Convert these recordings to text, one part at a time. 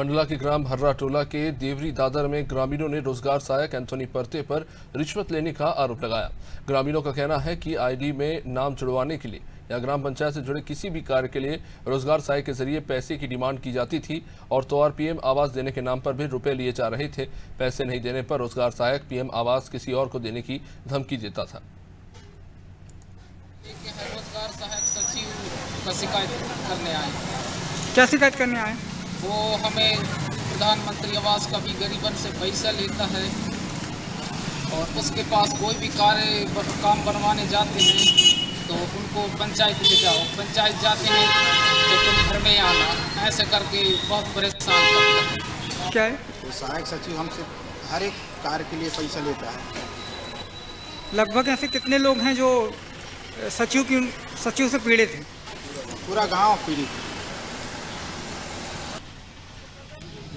मंडला के ग्राम हर्राटोला के देवरी दादर में ग्रामीणों ने रोजगार सहायक एंथोनी पर्ते पर रिश्वत लेने का आरोप लगाया। ग्रामीणों का कहना है कि आईडी में नाम जुड़वाने के लिए या ग्राम पंचायत से जुड़े किसी भी कार्य के लिए रोजगार सहायक के जरिए पैसे की डिमांड की जाती थी और तो और पीएम आवास देने के नाम पर भी रुपए लिए जा रहे थे। पैसे नहीं देने पर रोजगार सहायक पीएम आवास किसी और को देने की धमकी देता था। रोजगार सहायक सचिव का शिकायत करने आए। क्या शिकायत करने आए? वो हमें प्रधानमंत्री आवास का भी गरीबन से पैसा लेता है और उसके पास कोई भी कार्य काम बनवाने जाते हैं तो उनको पंचायत ले जाओ, पंचायत जाते हैं तो तुम घर में आना, ऐसे करके बहुत परेशान करता है। क्या है तो सहायक सचिव हमसे हर एक कार्य के लिए पैसा लेता है। लगभग ऐसे कितने लोग हैं जो सचिव से पीड़ित हैं? पूरा गांव पीड़ित।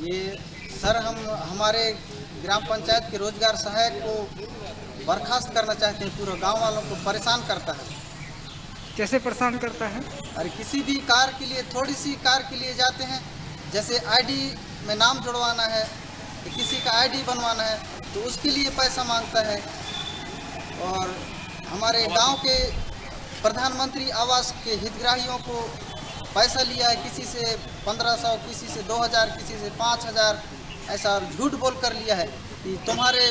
ये सर हमारे ग्राम पंचायत के रोजगार सहायक को बर्खास्त करना चाहते हैं। पूरा गांव वालों को परेशान करता है। कैसे परेशान करता है? अरे किसी भी कार्य के लिए, थोड़ी सी कार्य के लिए जाते हैं, जैसे आईडी में नाम जुड़वाना है, किसी का आईडी बनवाना है तो उसके लिए पैसा मांगता है। और हमारे गांव के प्रधानमंत्री आवास के हितग्राहियों को पैसा लिया है, किसी से 1500, किसी से 2000, किसी से 5000, ऐसा झूठ बोल कर लिया है कि तुम्हारे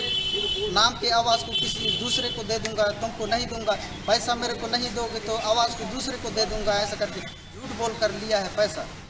नाम के आवास को किसी दूसरे को दे दूंगा, तुमको नहीं दूंगा, पैसा मेरे को नहीं दोगे तो आवास को दूसरे को दे दूंगा, ऐसा करके झूठ बोल कर लिया है पैसा।